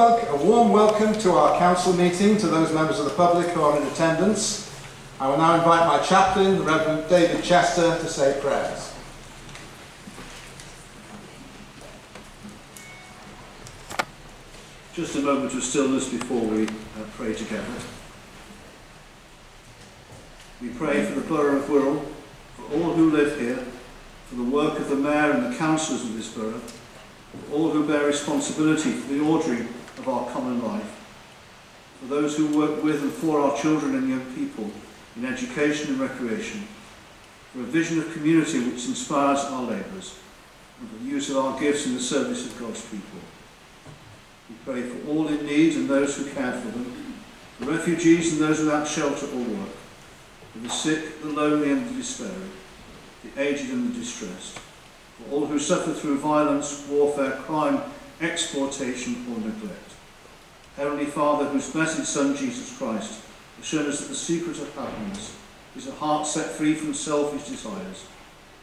A warm welcome to our council meeting, to those members of the public who are in attendance. I will now invite my chaplain, the Reverend David Chester, to say prayers. Just a moment of stillness before we pray together. We pray for the borough of Wirral, for all who live here, for the work of the Mayor and the councillors of this borough, for all who bear responsibility for the ordering of our common life, for those who work with and for our children and young people in education and recreation, for a vision of community which inspires our labours, and for the use of our gifts in the service of God's people. We pray for all in need and those who cared for them, for refugees and those without shelter or work, for the sick, the lonely and the despairing, the aged and the distressed, for all who suffer through violence, warfare, crime, exploitation or neglect. Heavenly Father, whose blessed Son, Jesus Christ, has shown us that the secret of happiness is a heart set free from selfish desires.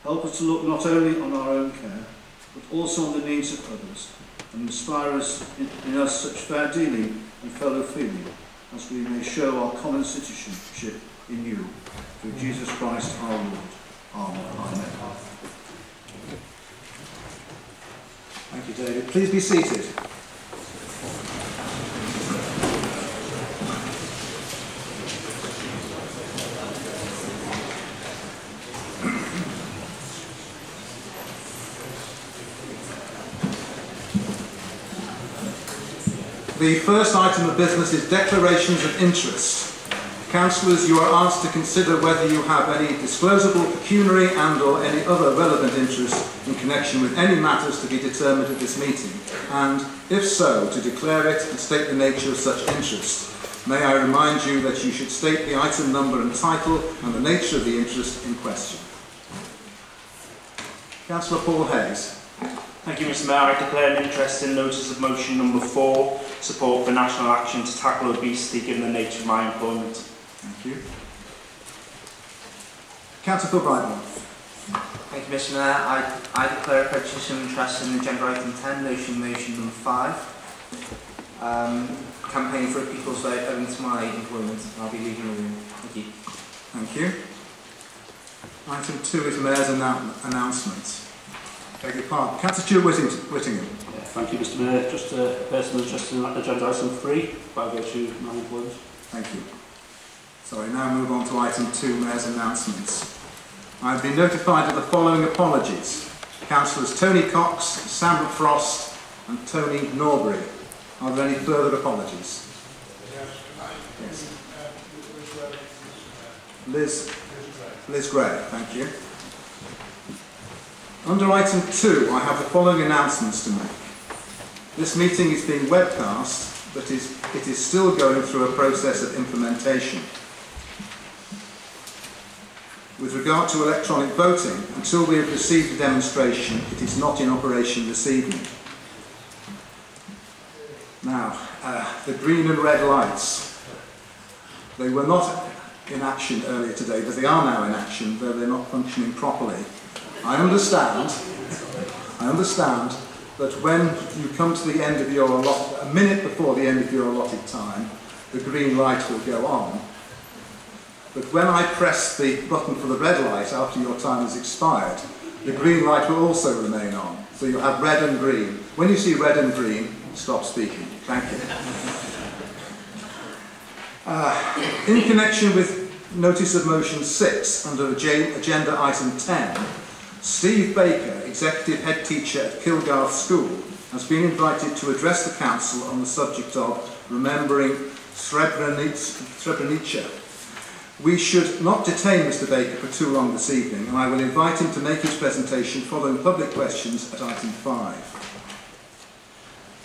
Help us to look not only on our own care, but also on the needs of others, and inspire us in us such fair dealing and fellow feeling, as we may show our common citizenship in you. Through Jesus Christ our Lord. Amen. Amen. Thank you, David. Please be seated. The first item of business is declarations of interest. Councillors, you are asked to consider whether you have any disclosable, pecuniary and or any other relevant interest in connection with any matters to be determined at this meeting, and, if so, to declare it and state the nature of such interest. May I remind you that you should state the item number and title and the nature of the interest in question. Councillor Paul Hayes. Thank you, Mr. Mayor. I declare an interest in notice of motion number 4, support for national action to tackle obesity, given the nature of my employment. Thank you. Councillor Brightman. Thank you, Mr. Mayor. I declare a petition of interest in agenda item 10, motion number 5, campaign for a people's vote owing to my employment. I'll be leaving the room. Thank you. Thank you. Item 2 is Mayor's announcement. Beg your pardon. Councillor Whittingham. Yeah, thank you, Mr. Mayor. Just a personal interest in agenda item 3, by virtue of my employment. Thank you. So I now move on to item 2, Mayor's announcements. I have been notified of the following apologies. Councillors Tony Cox, Sam Frost and Tony Norbury. Are there any further apologies? Yes. Liz Gray, thank you. Under item 2, I have the following announcements to make. This meeting is being webcast, but it is still going through a process of implementation. With regard to electronic voting, until we have received a demonstration, it is not in operation this evening. Now, the green and red lights. They were not in action earlier today, but they are now in action, though they're not functioning properly. I understand that when you come to the end of your allotted, a minute before the end of your allotted time, the green light will go on. But when I press the button for the red light after your time has expired, the green light will also remain on. So you'll have red and green. When you see red and green, stop speaking. Thank you. In connection with notice of motion 6 under agenda item 10, Steve Baker, executive head teacher at Kilgarth School, has been invited to address the council on the subject of remembering Srebrenica. We should not detain Mr. Baker for too long this evening, and I will invite him to make his presentation following public questions at item 5.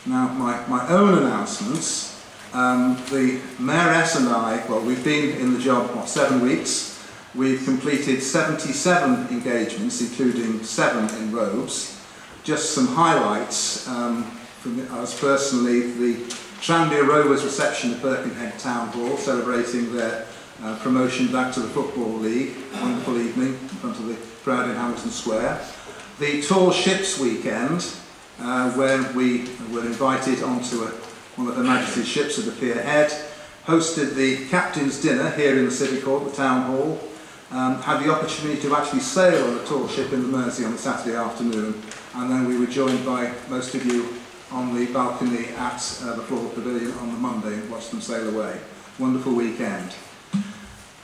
Now, my own announcements. The Mayoress and I, well, we've been in the job, what, 7 weeks. We've completed 77 engagements, including 7 in robes. Just some highlights from us personally, the Tranmere Rovers reception at Birkenhead Town Hall, celebrating their promotion back to the Football League, wonderful evening in front of the crowd in Hamilton Square. The Tall Ships Weekend, where we were invited onto on the Her Majesty's ships at the pier head, hosted the captain's dinner here in the City Court, the Town Hall, had the opportunity to actually sail on a tall ship in the Mersey on the Saturday afternoon, and then we were joined by most of you on the balcony at the Floral Pavilion on the Monday and watched them sail away. Wonderful weekend.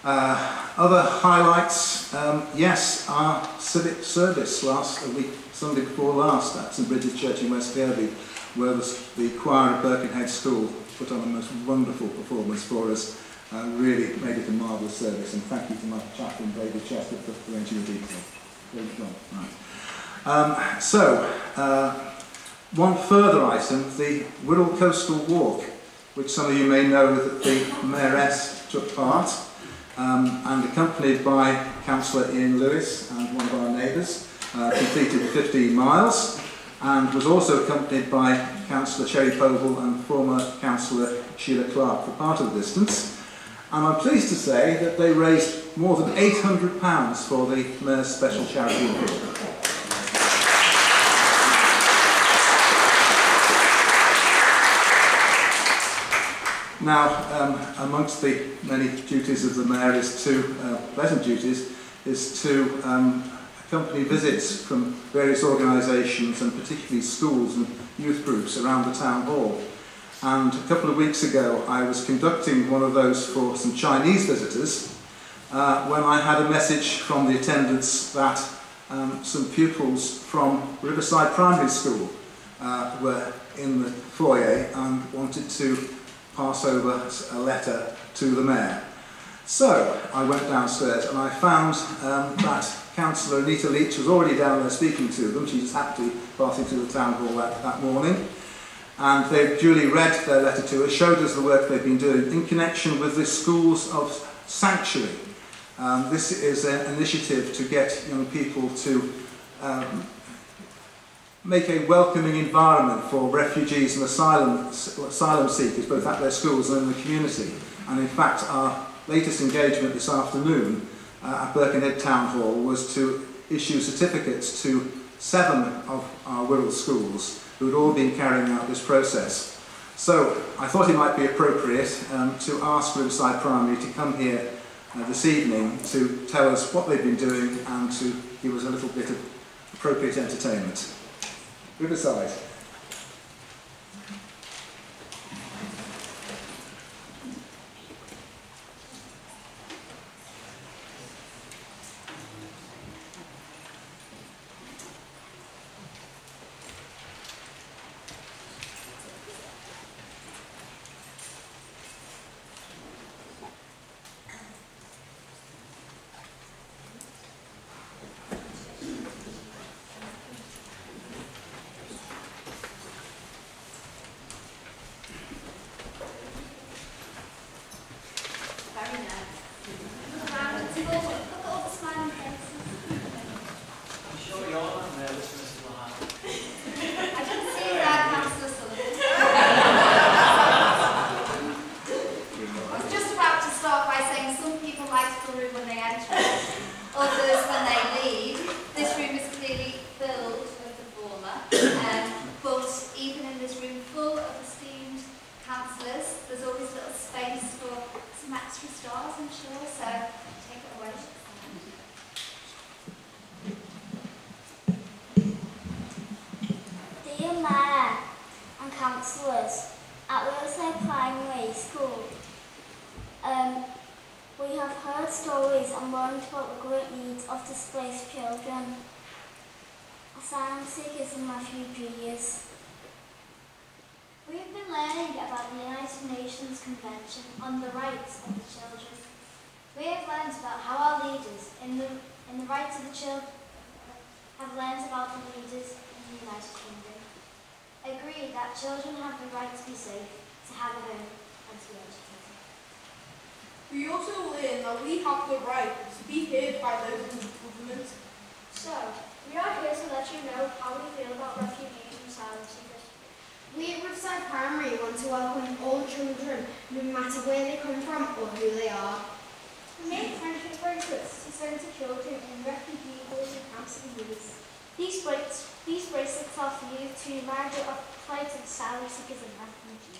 Other highlights, yes, our civic service last week, Sunday before last, at St Bridget's Church in West Kirby, where the choir of Birkenhead School put on the most wonderful performance for us, really made it a marvellous service, and thank you to my chaplain David Chester for arranging the detail. Great job. Right. One further item, the Wirral Coastal Walk, which some of you may know that the Mayoress took part, and accompanied by Councillor Ian Lewis and one of our neighbours, completed 15 miles, and was also accompanied by Councillor Cherry Powell and former Councillor Sheila Clark for part of the distance. And I'm pleased to say that they raised more than £800 for the MERS Special Charity Award. Now, amongst the many duties of the Mayor is pleasant duties, is to accompany visits from various organisations and particularly schools and youth groups around the Town Hall. And a couple of weeks ago I was conducting one of those for some Chinese visitors when I had a message from the attendants that some pupils from Riverside Primary School were in the foyer and wanted to pass over a letter to the Mayor. So I went downstairs and I found that Councillor Anita Leach was already down there speaking to them. She just happened to be passing through the Town Hall that morning. And they duly read their letter to us, showed us the work they've been doing in connection with the Schools of Sanctuary. This is an initiative to get young people to make a welcoming environment for refugees and asylum seekers, both at their schools and in the community. And in fact, our latest engagement this afternoon at Birkenhead Town Hall was to issue certificates to 7 of our Wirral schools who had all been carrying out this process. So I thought it might be appropriate to ask Riverside Primary to come here this evening to tell us what they've been doing and to give us a little bit of appropriate entertainment. Riverside. Make friendship bracelets to send to children in refugee housing camps in the US. These bracelets are for you to remind you of the plight and salaries of given refugees.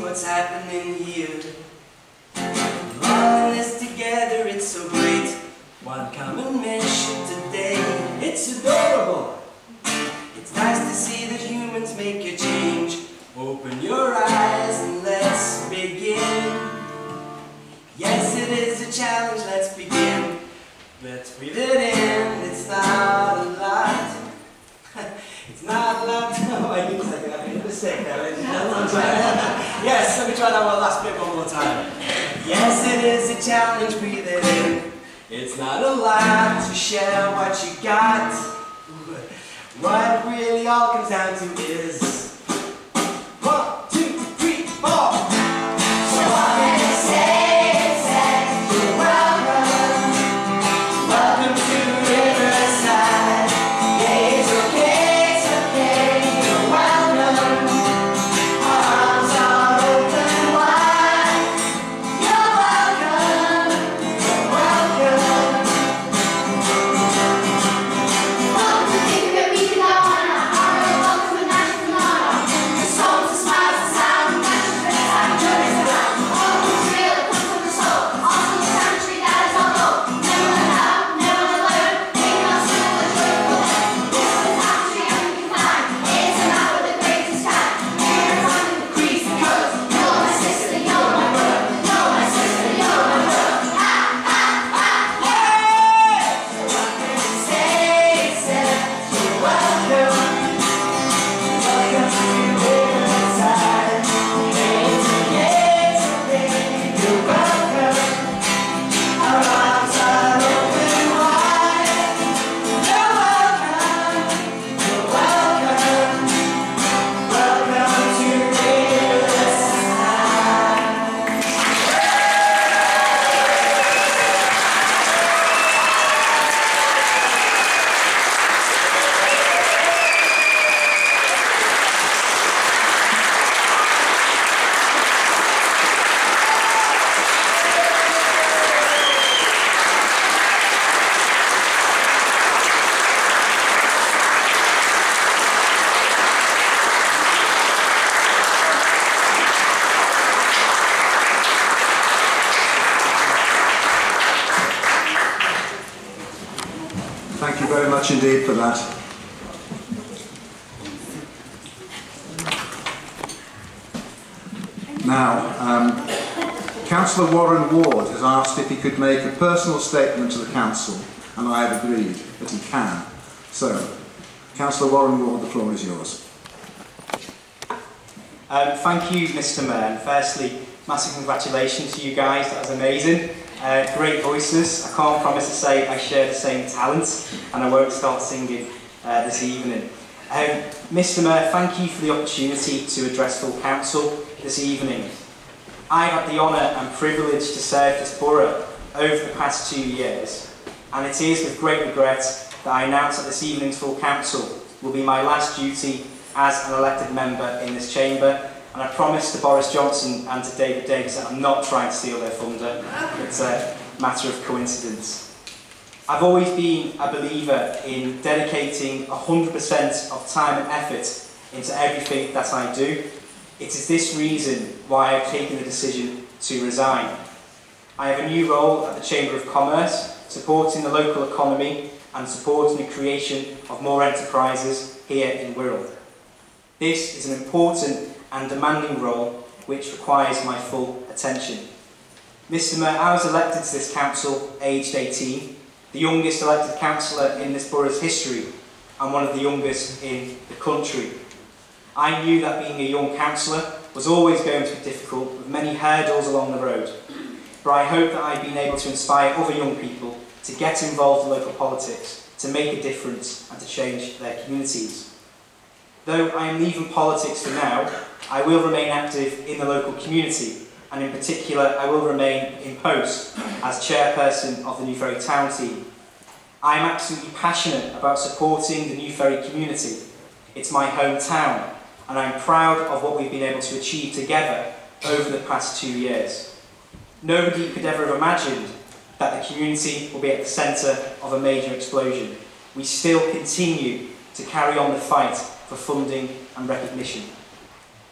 What's happening here? All is together, it's so great. One common mission today, it's adorable. It's nice to see that humans make a change. Open your eyes and let's begin. Yes, it is a challenge, let's begin. Let's breathe it in, it's not a lot. It's not a lot. No, I need a second, I made a mistake there. Yes, let me try that last bit one more time. Yes, it is a challenge, breathe it in. It's not a lot to share what you got. What really all comes down to is 1, 2, 3, 4. So I'm gonna say it's at the welcome. Welcome to Riverside. Yeah, it's okay, you're welcome. Indeed for that. Now, Councillor Warren Ward has asked if he could make a personal statement to the Council, and I have agreed that he can. So, Councillor Warren Ward, the floor is yours. Thank you, Mr. Mayor. And firstly, massive congratulations to you guys, that was amazing. Great voices. I can't promise to say I share the same talents, and I won't start singing this evening. Mr. Mayor, thank you for the opportunity to address full council this evening. I had the honour and privilege to serve this borough over the past 2 years, and it is with great regret that I announce that this evening's full council will be my last duty as an elected member in this chamber. And I promise to Boris Johnson and to David Davis that I'm not trying to steal their thunder. It's a matter of coincidence. I've always been a believer in dedicating 100% of time and effort into everything that I do. It is this reason why I've taken the decision to resign. I have a new role at the Chamber of Commerce, supporting the local economy and supporting the creation of more enterprises here in Wirral. This is an important and demanding role which requires my full attention. Mr Mayor, I was elected to this council aged 18, the youngest elected councillor in this borough's history and one of the youngest in the country. I knew that being a young councillor was always going to be difficult, with many hurdles along the road. But I hope that I've been able to inspire other young people to get involved in local politics, to make a difference and to change their communities. Though I am leaving politics for now, I will remain active in the local community, and in particular I will remain in post as chairperson of the New Ferry Town team. I am absolutely passionate about supporting the New Ferry community. It's my hometown, and I'm proud of what we've been able to achieve together over the past 2 years. Nobody could ever have imagined that the community will be at the centre of a major explosion. We still continue to carry on the fight for funding and recognition.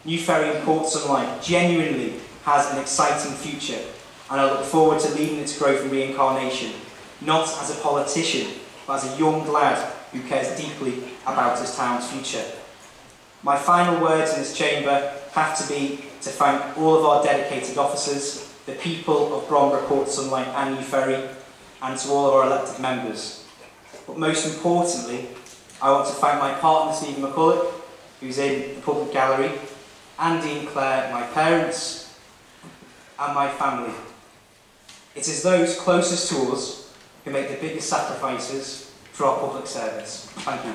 New Ferry and Port Sunlight genuinely has an exciting future, and I look forward to leading its growth and reincarnation, not as a politician, but as a young lad who cares deeply about his town's future. My final words in this chamber have to be to thank all of our dedicated officers, the people of Bromborough, Port Sunlight and New Ferry, and to all of our elected members. But most importantly, I want to thank my partner Steve McCulloch, who's in the public gallery, Andy and Claire, my parents, and my family. It is those closest to us who make the biggest sacrifices for our public service. Thank you.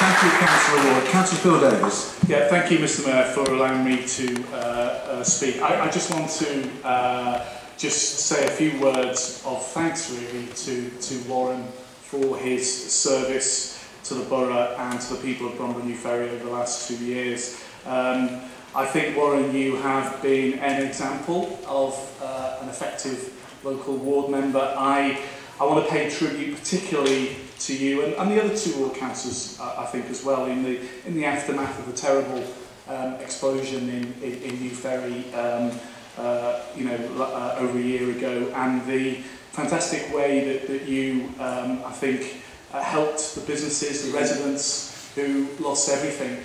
Thank you, Councillor Ward. Councillor Phil Davis. Yeah, thank you, Mr Mayor, for allowing me to speak. I just want to just say a few words of thanks, really, to Warren for his service to the borough and to the people of Bromborough New Ferry over the last 2 years. I think, Warren, you have been an example of an effective local ward member. I want to pay tribute particularly to you and the other two ward councillors, I think, as well, in the aftermath of the terrible explosion in New Ferry over a year ago, and the fantastic way that you, I think, helped the businesses, the residents who lost everything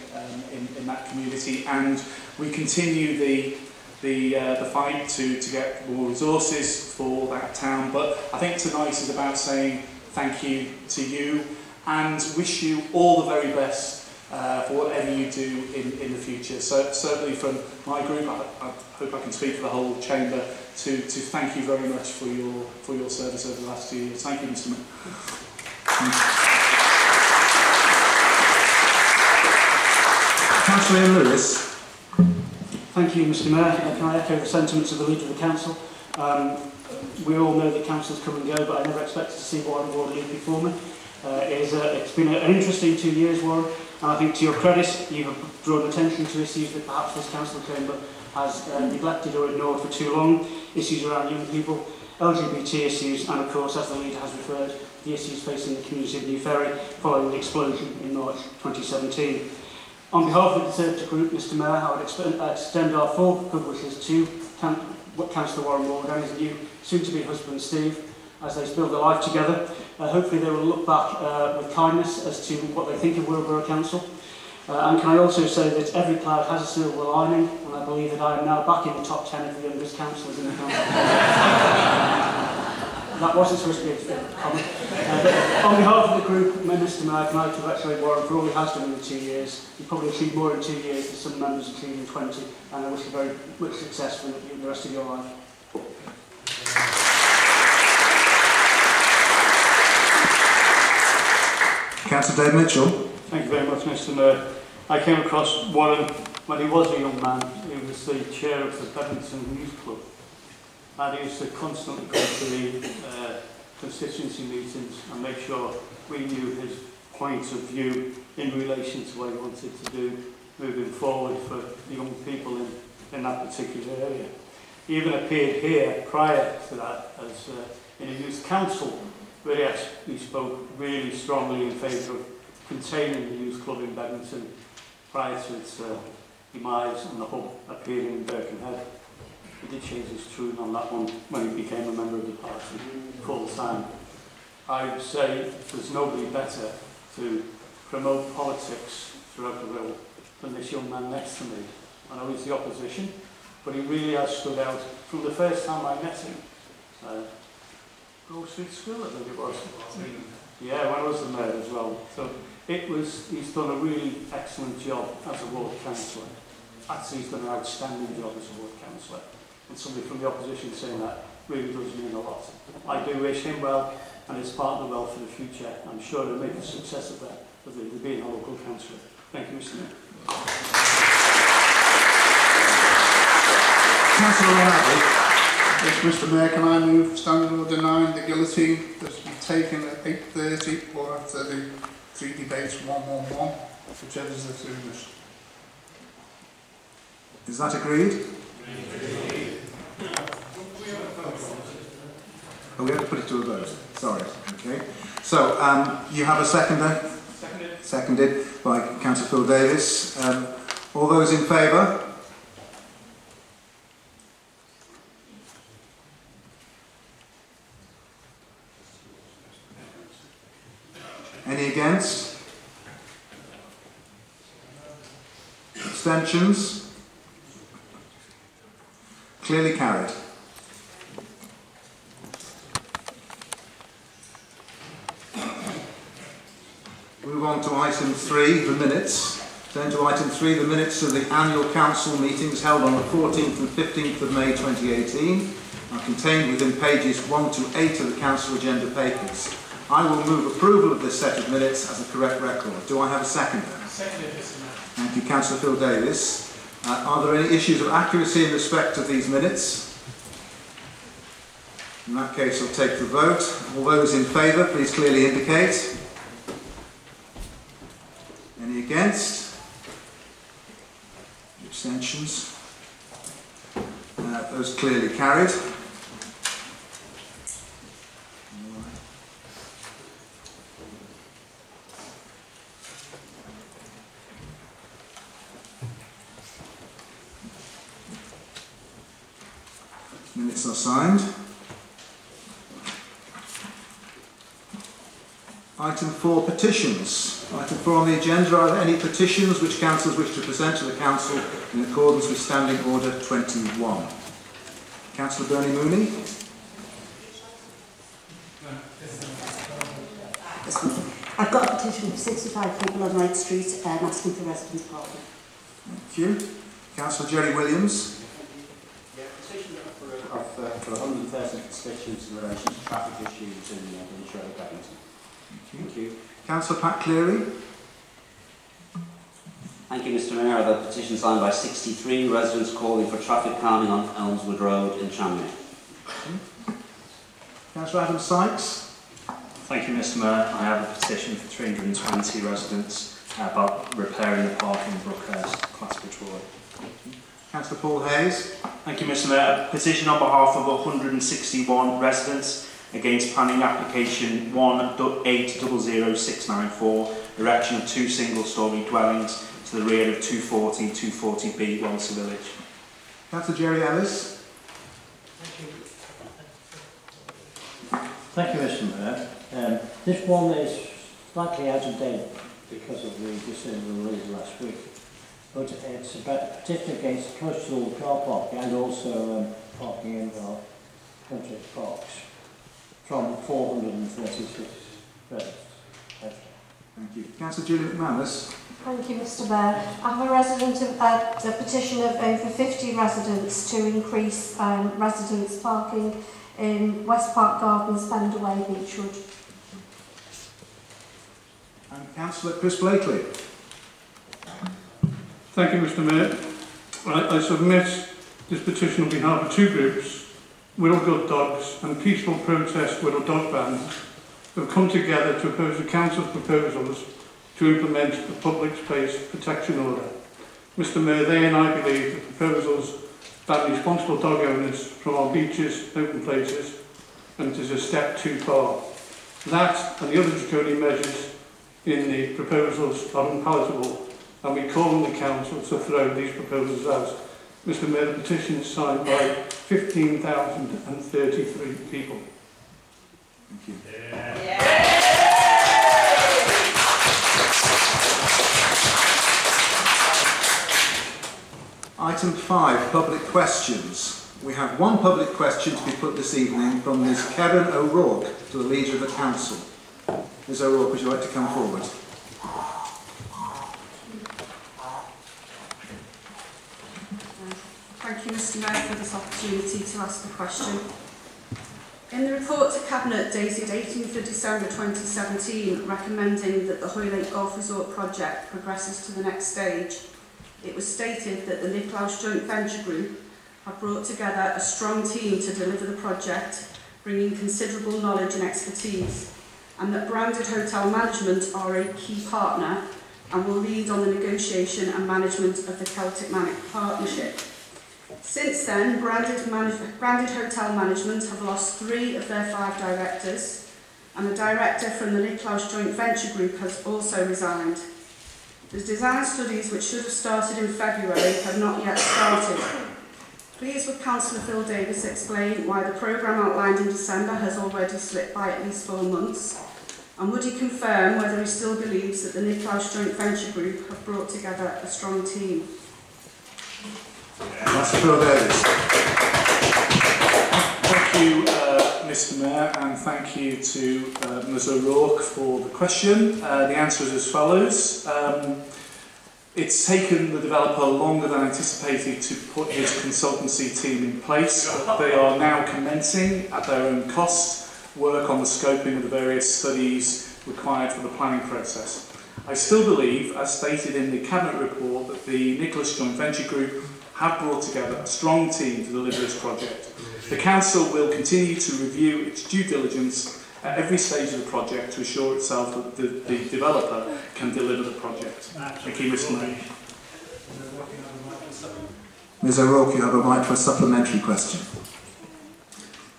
in that community. And we continue the fight to get more resources for that town. But I think tonight is about saying thank you to you and wish you all the very best for whatever you do in the future. So certainly from my group, I hope I can speak for the whole chamber to thank you very much for your service over the last 2 years. Thank you, Mr Mayor. Councillor Ian Lewis. Thank you, Mr Mayor. Can I echo the sentiments of the Leader of the Council? We all know that councils come and go, but I never expected to see Warren Ward leave before me. It's been an interesting 2 years, Warren, and I think to your credit, you've drawn attention to issues that perhaps this council chamber has neglected or ignored for too long. Issues around young people, LGBT issues, and of course, as the Leader has referred, the issues facing the community of New Ferry following the explosion in March 2017. On behalf of the Conservative Group, Mr Mayor, I would extend our full good wishes to Councillor Warren Ward and his new soon-to-be husband Steve as they build their life together. Hopefully they will look back with kindness as to what they think of Wirral Borough Council. And can I also say that every cloud has a silver lining, and I believe that I am now back in the top 10 of the youngest councillors in the council. That wasn't supposed to be a comment. On behalf of the group, Mr Mayor, can I congratulate Warren for all he has done in the 2 years. He probably achieved more in 2 years than some members achieved in 20, and I wish you very much success for the rest of your life. Councillor Dave Mitchell. Thank you very much, Mr Mayor. I came across Warren when he was a young man. He was the chair of the Bedington Youth Club, and he used to constantly go to the constituency meetings and make sure we knew his points of view in relation to what he wanted to do moving forward for young people in that particular area. He even appeared here prior to that as in a youth council, where he spoke really strongly in favour of containing the youth club in Bedington prior to its demise and the hub appearing in Birkenhead. He did change his tune on that one when he became a member of the party full time. I would say there's nobody better to promote politics throughout the world than this young man next to me. I know he's the opposition, but he really has stood out from the first time I met him. Grocery school, I think it was. Yeah, when I was the mayor as well. So it was, he's done a really excellent job as a ward councillor. Actually, he's done an outstanding job as a ward councillor. And somebody from the opposition saying that really does mean a lot. I do wish him well and his partner well for the future. I'm sure he'll make a success of that, of being a local councillor. Thank you, Mr. Mayor. Councillor Riley. Yes, Mr. Mayor, can I move standing or denying the guillotine that's been taken at 8:30 or after the three debates 111, whichever is the soonest? Is that agreed? Agreed. Oh, we have to put it to a vote. Sorry. Okay. So you have a seconder? Seconded. Seconded by Councillor Phil Davis. All those in favour? Any against? Abstentions? Clearly carried. Move on to item 3, the minutes. Then to item 3, the minutes of the annual council meetings held on the 14th and 15th of May 2018 are contained within pages 1 to 8 of the council agenda papers. I will move approval of this set of minutes as a correct record. Do I have a second? Seconded, Mr. Mayor. Thank you, Councillor Phil Davis. Are there any issues of accuracy in respect of these minutes? In that case, I'll take the vote. All those in favour, please clearly indicate. Any against? Abstentions? Those clearly carried. Minutes are signed. Item 4, petitions. Item 4 on the agenda, are there any petitions which councillors wish to present to the council in accordance with Standing Order 21? Councillor Bernie Mooney. I've got a petition for 65 people on Wright Street asking for residence pardon. Thank you. Councillor Jerry Williams. For 130 constituents in relation to traffic issues in the Cherry Powell. Thank you. Councillor Pat Cleary. Thank you, Mr. Mayor. I have a petition signed by 63 residents calling for traffic calming on Elmswood Road in Tranmere. Councillor Adam Sykes. Thank you, Mr. Mayor. I have a petition for 320 residents about repairing the park in Brookhurst, Clatsbridge Ward. Councillor Paul Hayes. Thank you, Mr. Mayor. A petition on behalf of 161 residents against planning application 1800694, erection of 2 single-storey dwellings to the rear of 240, 240B, Walsall Village. Councillor Jerry Ellis. Thank you, Mr. Mayor. This one is slightly out of date because of the decision released last week. But it's about a petition against coastal car parking and also parking in our country parks from 436 residents. Thank you. Councillor Julie McManus. Thank you, Mr. Mayor. I have a resident of a petition of over 50 residents to increase residents parking in West Park Gardens, Fenderway, Beechwood. And Councillor Chris Blakely. Thank you, Mr. Mayor. I submit this petition on behalf of 2 groups, Willow Good Dogs and Peaceful Protest Willow Dog Band, who have come together to oppose the Council's proposals to implement the Public Space Protection Order Mr Mayor, they and I believe the proposals ban responsible dog owners from our beaches, open places, and it is a step too far. That and the other draconian measures in the proposals are unpalatable, and we call on the Council to throw these proposals out. Mr Mayor, the petition is signed by 15,033 people. Thank you. Yeah. Yeah. Item 5, public questions. We have one public question to be put this evening from Ms Karen O'Rourke to the Leader of the Council. Ms O'Rourke, would you like to come forward? Thank you, Mr Mayor, for this opportunity to ask the question. In the report to Cabinet dated 18th of December 2017 recommending that the Hoylake Golf Resort project progresses to the next stage, it was stated that the Nicklaus Joint Venture Group have brought together a strong team to deliver the project, bringing considerable knowledge and expertise, and that Branded Hotel Management are a key partner and will lead on the negotiation and management of the Celtic Manic Partnership. Since then, Branded Hotel Management have lost 3 of their 5 directors, and the director from the Nicklaus Joint Venture Group has also resigned. The design studies, which should have started in February, have not yet started. Please would Councillor Phil Davis explain why the programme outlined in December has already slipped by at least 4 months? And would he confirm whether he still believes that the Nicklaus Joint Venture Group have brought together a strong team? That's Phil Davis. Thank you, Mr Mayor, and thank you to Ms O'Rourke for the question. The answer is as follows. It's taken the developer longer than anticipated to put his consultancy team in place, but they are now commencing, at their own cost, work on the scoping of the various studies required for the planning process. I still believe, as stated in the Cabinet report, that the Nicklaus Joint Venture Group have brought together a strong team to deliver this project. The Council will continue to review its due diligence at every stage of the project to assure itself that the developer can deliver the project. Thank you, Mr Mayor. Ms O'Rourke, you have a right for a supplementary question.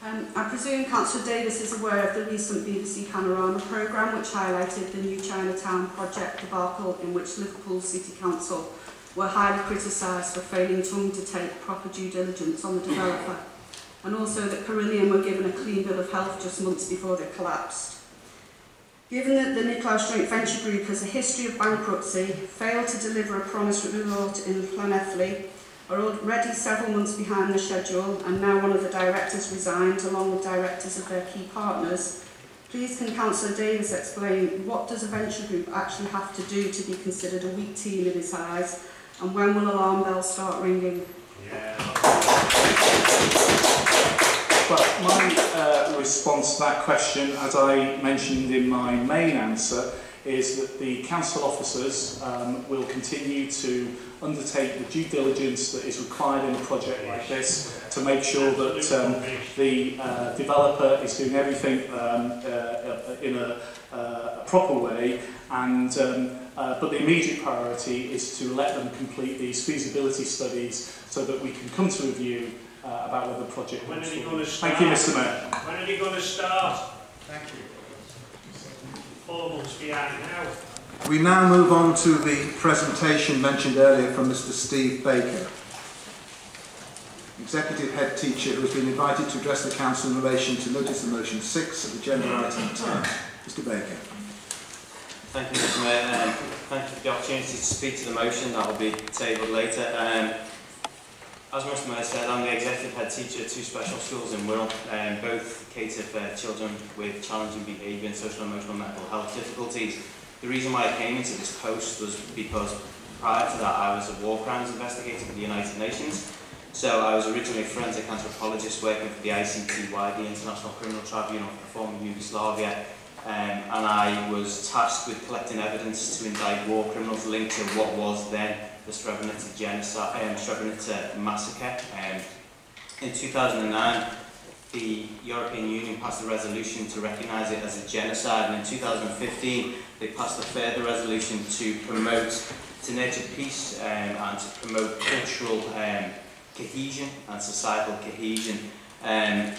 I presume Councillor Davis is aware of the recent BBC Panorama programme which highlighted the new Chinatown project debacle, in which Liverpool City Council were highly criticised for failing to undertake proper due diligence on the developer, and also that Carillion were given a clean bill of health just months before they collapsed. Given that the Nicklaus Joint Venture Group has a history of bankruptcy, failed to deliver a promised resort in Llanelli, are already several months behind the schedule, and now one of the directors resigned along with directors of their key partners, please can Councillor Davis explain what does a venture group actually have to do to be considered a weak team in its eyes, and when will alarm bells start ringing? Well, my response to that question, as I mentioned in my main answer, is that the council officers will continue to undertake the due diligence that is required in a project like this to make sure that the developer is doing everything in a proper way, and but the immediate priority is to let them complete these feasibility studies so that we can come to a view about whether the project when are you going to start? Thank you, Mr Mayor. When are you going to start? Thank you. 4 months behind now. We now move on to the presentation mentioned earlier from Mr Steve Baker, Executive Head Teacher, who has been invited to address the Council in relation to notice of motion 6 of agenda item 10. Mr Baker. Thank you, Mr Mayor. Thank you for the opportunity to speak to the motion that will be tabled later. As Mr Mayor said, I'm the Executive Head Teacher at 2 special schools in Wirral, both cater for children with challenging behaviour and social and emotional mental health difficulties. The reason why I came into this post was because prior to that I was a war crimes investigator for the United Nations. So I was originally a forensic anthropologist working for the ICTY, the International Criminal Tribunal for the former Yugoslavia, and I was tasked with collecting evidence to indict war criminals linked to what was then the Srebrenica genocide, Srebrenica massacre. In 2009, the European Union passed a resolution to recognise it as a genocide, and in 2015 they passed a further resolution to promote to nurture peace and to promote cultural cohesion and societal cohesion. I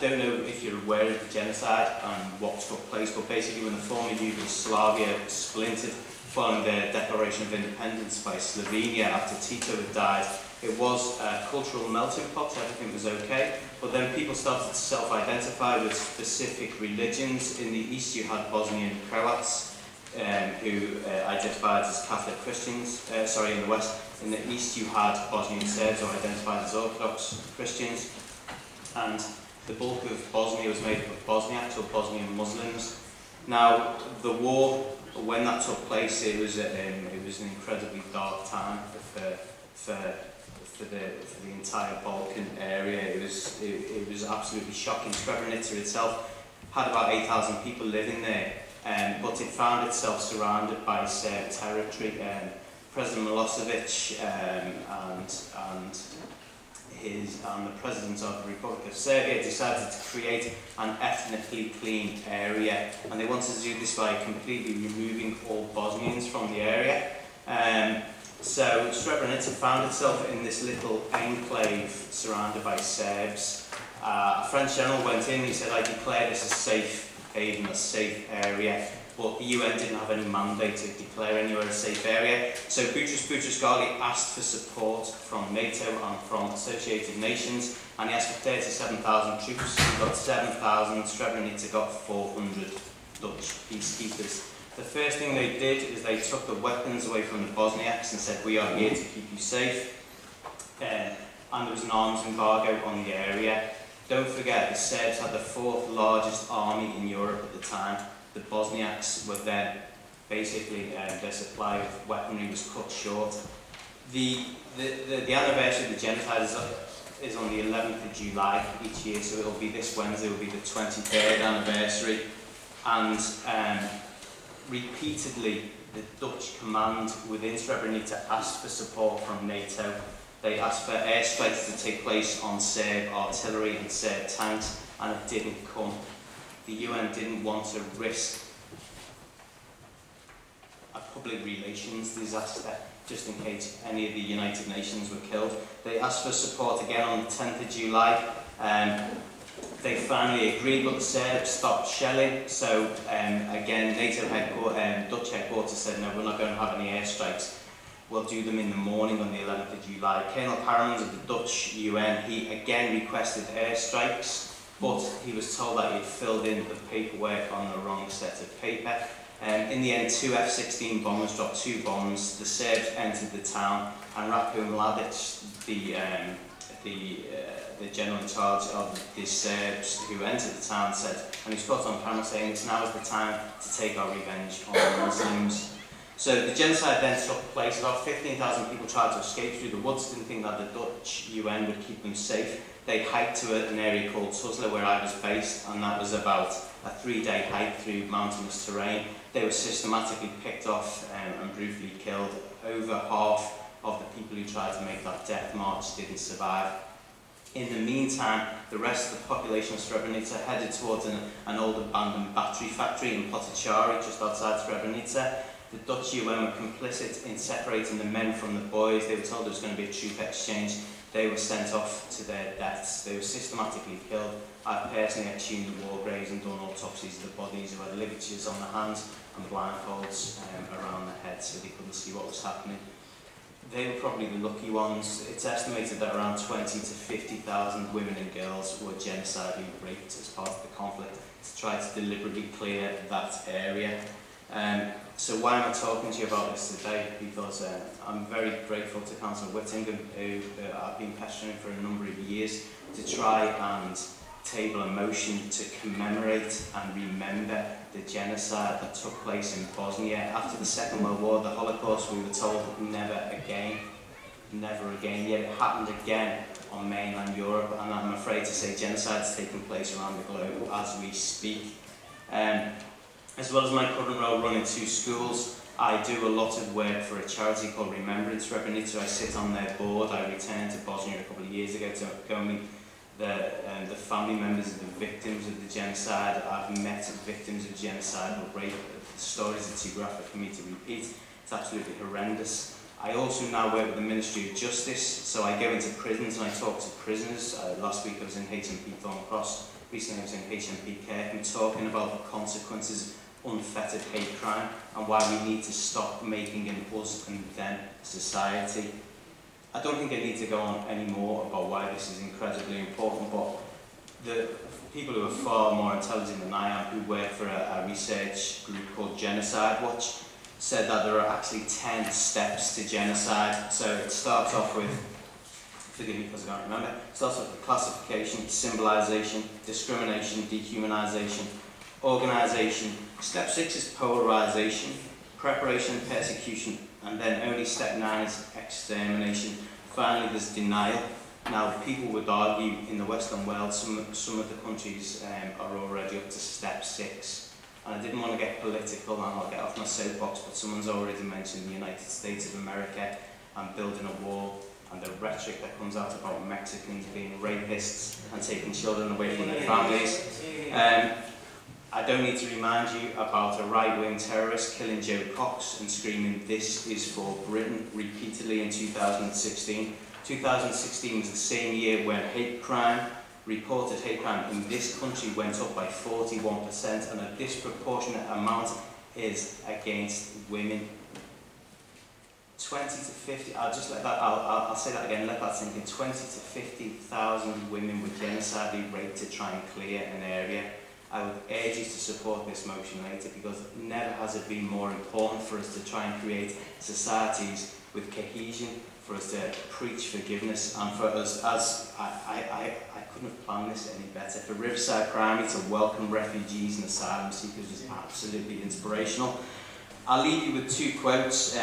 don't know if you're aware of the genocide and what took place, but basically when the former Yugoslavia splintered following the Declaration of Independence by Slovenia after Tito had died, it was a cultural melting pot, so everything was okay. But then people started to self-identify with specific religions. In the East, you had Bosnian Croats who identified as Catholic Christians. In the West. In the East, you had Bosnian Serbs who identified as Orthodox Christians. And the bulk of Bosnia was made up of Bosniaks or Bosnian Muslims. Now, the war, when that took place, it was an incredibly dark time for the entire Balkan area. It was absolutely shocking. Srebrenica itself had about 8,000 people living there, but it found itself surrounded by Serb territory. President Milosevic and the president of the Republic of Serbia decided to create an ethnically clean area, and they wanted to do this by completely removing all Bosnians from the area. So Srebrenica found itself in this little enclave surrounded by Serbs. A French general went in and he said, "I declare this a safe haven, a safe area." But the UN didn't have any mandate to declare anywhere a safe area. So Boutros Boutros-Ghali asked for support from NATO and from Associated Nations, and he asked for 37,000 troops. He got 7,000, Srebrenica got 400 Dutch peacekeepers. The first thing they did is they took the weapons away from the Bosniaks and said, "We are here to keep you safe." And there was an arms embargo on the area. Don't forget, the Serbs had the fourth largest army in Europe at the time. The Bosniaks were then, basically, their supply of weaponry was cut short. The anniversary of the genocide is on the 11th of July each year, so it will be this Wednesday, it will be the 23rd anniversary. And repeatedly, the Dutch command within Srebrenica asked for support from NATO. They asked for airstrikes to take place on Serb artillery and Serb tanks, and it didn't come. The UN didn't want to risk a public relations disaster just in case any of the United Nations were killed. They asked for support again on the 10th of July. They finally agreed, but the Serbs stopped shelling. So again, NATO headquarters, Dutch headquarters said, "No, we're not going to have any airstrikes. We'll do them in the morning on the 11th of July." Colonel Paramans of the Dutch UN, he again requested airstrikes. But he was told that he'd filled in the paperwork on the wrong set of paper. In the end, two F-16 bombers dropped two bombs. The Serbs entered the town, and Ratko Mladic, the general in charge of the Serbs who entered the town, said, and he's caught on camera saying, "It's now is the time to take our revenge on the Muslims." So the genocide then took place. About 15,000 people tried to escape through the woods, didn't think that the Dutch UN would keep them safe. They hiked to an area called Tuzla where I was based, and that was about a 3-day hike through mountainous terrain. They were systematically picked off and brutally killed. Over half of the people who tried to make that death march didn't survive. In the meantime, the rest of the population of Srebrenica headed towards an old abandoned battery factory in Potocari, just outside Srebrenica. The Dutch UN were complicit in separating the men from the boys. They were told there was going to be a troop exchange. They were sent off to their deaths. They were systematically killed. I personally exhumed the war graves and done autopsies of the bodies who had ligatures on the hands and blindfolds around the head so they couldn't see what was happening. They were probably the lucky ones. It's estimated that around 20,000 to 50,000 women and girls were genocidally raped as part of the conflict to try to deliberately clear that area. So why am I talking to you about this today? Because I'm very grateful to Councillor Whittingham, who I've been pestering for a number of years, to try and table a motion to commemorate and remember the genocide that took place in Bosnia. After the Second World War, the Holocaust, we were told never again, never again, yet it happened again on mainland Europe, and I'm afraid to say genocide's taking place around the globe as we speak. As well as my current role running two schools, I do a lot of work for a charity called Remembrance Srebrenica. I sit on their board. I returned to Bosnia a couple of years ago to go and meet the family members of the victims of the genocide. I've met victims of genocidal rape. The stories are too graphic for me to repeat. It's absolutely horrendous. I also now work with the Ministry of Justice, so I go into prisons and I talk to prisoners. Last week I was in HMP Thorn Cross, recently I was in HMP Care, and talking about the consequences of unfettered hate crime and why we need to stop making an us and them society. I don't think I need to go on any more about why this is incredibly important, but the people who are far more intelligent than I am, who work for a research group called Genocide Watch, said that there are actually 10 steps to genocide. So it starts off with, forgive me because I don't remember, it starts off with classification, symbolisation, discrimination, dehumanisation, organisation. Step 6 is polarisation, preparation and persecution, and then only step 9 is extermination. Finally, there's denial. Now, people would argue in the Western world, some of the countries are already up to step 6. And I didn't want to get political, and I'll get off my soapbox, but someone's already mentioned the United States of America and building a wall, and the rhetoric that comes out about Mexicans being rapists and taking children away from their families. I don't need to remind you about a right-wing terrorist killing Joe Cox and screaming, "This is for Britain," repeatedly in 2016. 2016 was the same year when hate crime, reported hate crime in this country went up by 41%, and a disproportionate amount is against women. 20 to 50, I'll just let that, I'll say that again, let that sink in. 20 to 50,000 women were genocidally raped to try and clear an area. I would urge you to support this motion later, because never has it been more important for us to try and create societies with cohesion, for us to preach forgiveness, and for us, as I couldn't have planned this any better, for Riverside Primary to welcome refugees and asylum seekers was absolutely inspirational. I'll leave you with two quotes.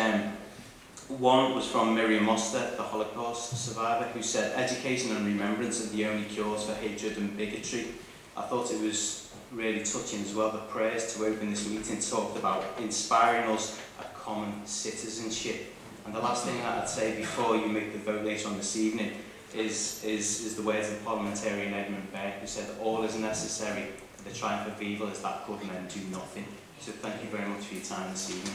One was from Miriam Oster, the Holocaust survivor, who said, "Education and remembrance are the only cures for hatred and bigotry." I thought it was really touching as well. The prayers to open this meeting talked about inspiring us a common citizenship. And the last thing that I'd say before you make the vote later on this evening is the words of parliamentarian Edmund Burke, who said, "All is necessary, the triumph of evil is that good men do nothing." So thank you very much for your time this evening.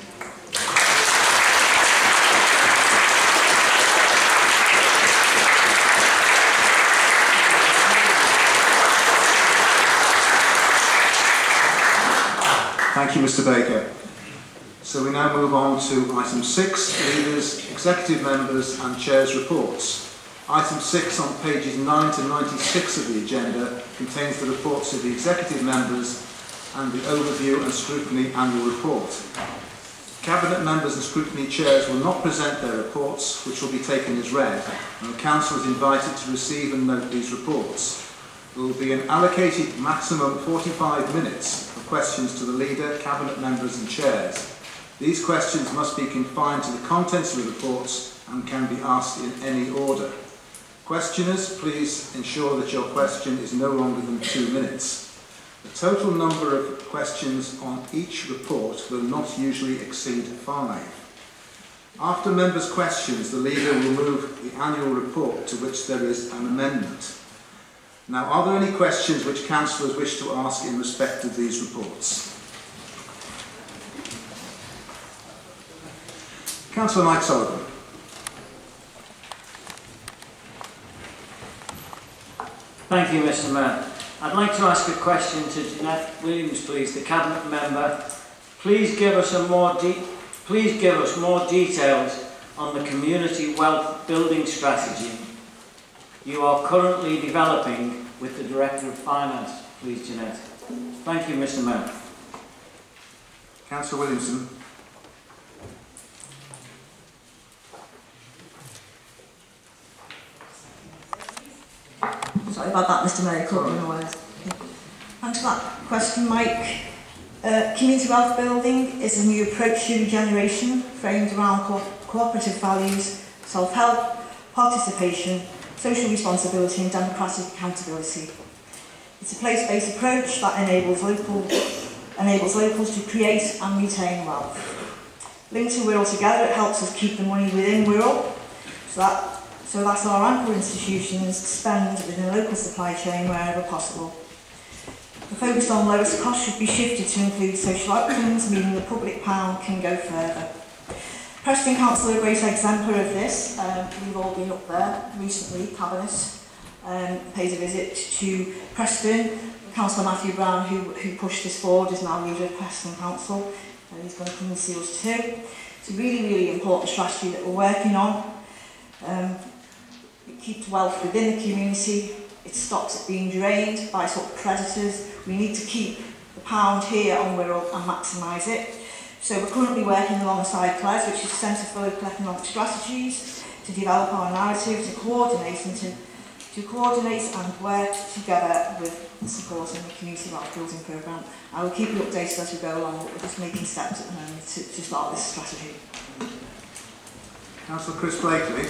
Thank you, Mr. Baker. So we now move on to item 6, leaders, executive members and chairs' reports. Item 6 on pages 9 to 96 of the agenda contains the reports of the executive members and the overview and scrutiny annual report. Cabinet members and scrutiny chairs will not present their reports, which will be taken as read, and the Council is invited to receive and note these reports. There will be an allocated maximum 45 minutes for questions to the leader, cabinet members and chairs. These questions must be confined to the contents of the reports and can be asked in any order. Questioners, please ensure that your question is no longer than 2 minutes. The total number of questions on each report will not usually exceed 5. After members' questions, the leader will move the annual report to which there is an amendment. Now, are there any questions which councillors wish to ask in respect of these reports? Councillor Mike Sullivan. Thank you, Mr. Mayor. I'd like to ask a question to Jeanette Williams, please, the cabinet member. Please give us more details on the community wealth building strategy you are currently developing with the Director of Finance, please, Jeanette. Thank you, Mr. Mayor. Councillor Williamson. Sorry about that, Mr. Mayor, caught me unawares. Thanks for that question, Mike. Community wealth building is a new approach to regeneration framed around cooperative values, self-help, participation, social responsibility and democratic accountability. It's a place-based approach that enables locals to create and retain wealth. Linked to Wirral Together, it helps us keep the money within Wirral, so that our anchor institutions spend within the local supply chain wherever possible. The focus on lowest cost should be shifted to include social outcomes, meaning the public pound can go further. Preston Council are a great example of this. We've all been up there recently. Cabinet pays a visit to Preston. Councillor Matthew Brown, who pushed this forward, is now leader of Preston Council, and he's going to come and see us too. It's a really, really important strategy that we're working on. It keeps wealth within the community. It stops it being drained by sort of predators. We need to keep the pound here on Wirral and maximise it. So we're currently working alongside CLES, which is Centre for Economic Strategies, to develop our narrative, to coordinate and work together with the support in the community wealth building programme. I will keep you updated as we go along, but we're just making steps at the moment to start this strategy. Councillor Chris Blakely.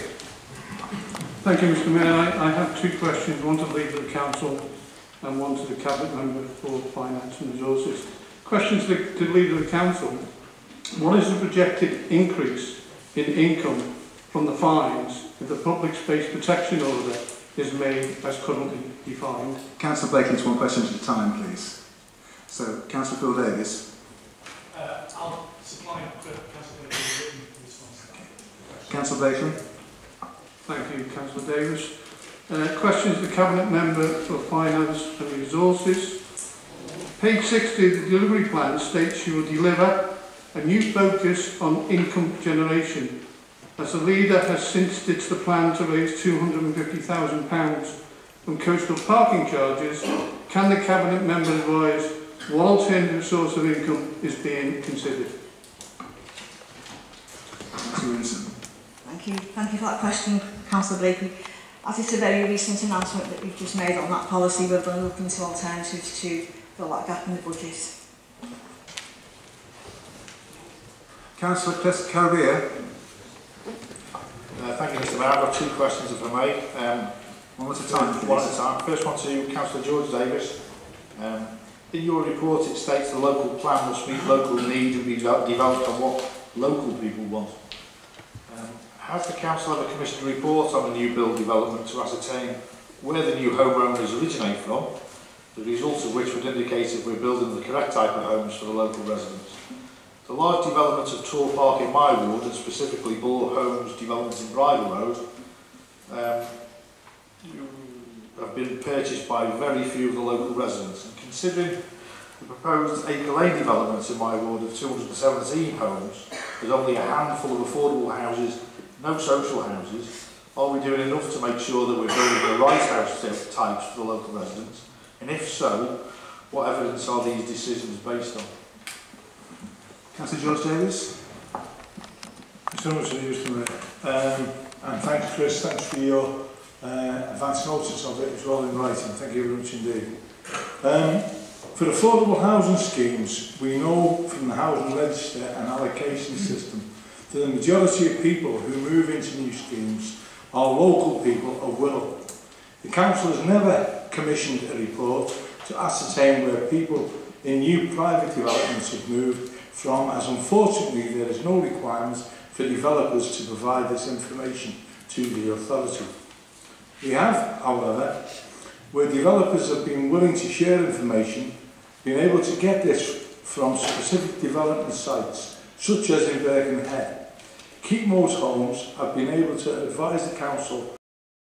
Thank you, Mr. Mayor. I have two questions, one to the Leader of the Council and one to the Cabinet Member for Finance and Resources. Question to the Leader of the Council. What is the projected increase in income from the fines if the Public Space Protection Order is made as currently defined? Councillor Blakely, to one question at a time, please. So, Councillor Phil Davis. I'll supply Councillor Blakely written response. Okay. Councillor Blakely. Thank you, Councillor Davis. Question to the Cabinet Member for Finance and Resources. Page 60 of the delivery plan states you will deliver a new focus on income generation, as the leader has since stitched the plan to raise £250,000 from coastal parking charges. Can the Cabinet Member advise what alternative source of income is being considered? Thank you. Thank you for that question, Councillor Blakely. As it's a very recent announcement that we've just made on that policy, we're going to look into alternatives to fill that gap in the budget. Councillor Carrier. Thank you, Mr. Mayor. I've got two questions, if I may. One at a time, please. One at a time. First one to Councillor George Davis. In your report, it states the local plan must meet local need and be developed on what local people want. Has the council ever commissioned a report on the new build development to ascertain where the new homeowners originate from, the results of which would indicate if we're building the correct type of homes for the local residents? The large developments of Tor Park in my ward, and specifically Ball Homes developments in Bridle Road, have been purchased by very few of the local residents. And considering the proposed Acre Lane developments in my ward of 217 homes, there's only a handful of affordable houses, no social houses. Are we doing enough to make sure that we're building the right house types for the local residents? And if so, what evidence are these decisions based on? Councillor George Davis. Thank you so much for using me. And thanks, Chris. Thanks for your advance notice of it as well in writing. Thank you very much indeed. For affordable housing schemes, we know from the housing register and allocation system that the majority of people who move into new schemes are local people of Wirral. The council has never commissioned a report to ascertain where people in new private developments have moved from, as unfortunately there is no requirement for developers to provide this information to the authority. We have, however, where developers have been willing to share information, been able to get this from specific development sites, such as in Birkenhead. Keepmore's Homes have been able to advise the council